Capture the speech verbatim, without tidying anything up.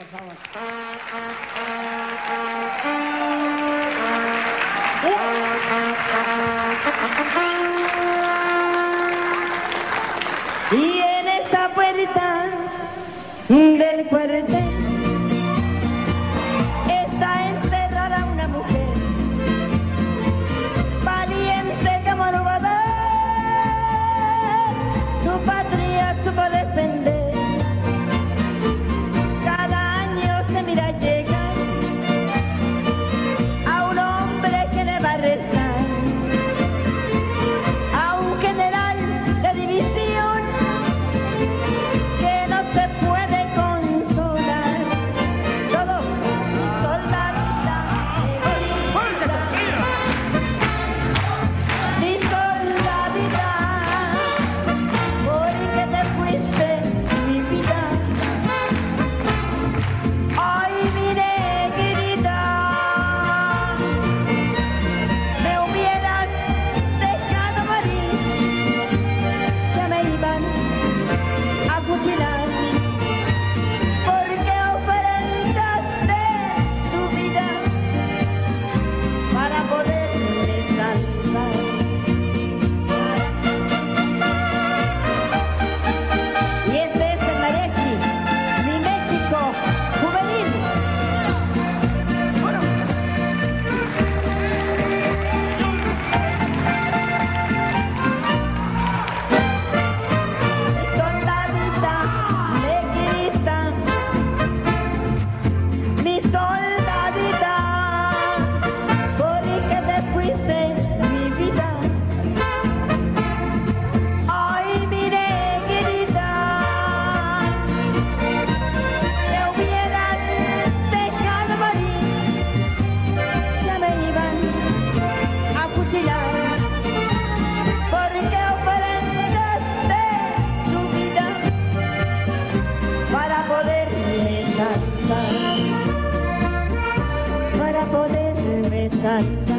por favor. Uh. Y en esa puerta del cuartel está enterrada una mujer, valiente como Rubadas, su patria supo defender. Cada año se mira llegar a un hombre que le va a rezar, a un general de división que no se puede consolar. Todos soldadita, mi soldadita, porque te fuiste mi vida. Hoy mi negrita, me hubieras dejado morir, ya me iban a fusilar, porque ofrendaste tu vida para poderme salvar. Y este es el mariachi, mi México juvenil. Soldadita, negrita, mi soldadita, porque te fuiste mi vida. Hoy mi negrita, me hubieras dejado morir, ya me iban a fusilar, porque ofrendaste tu vida para poderme salvar, para poderme salvar.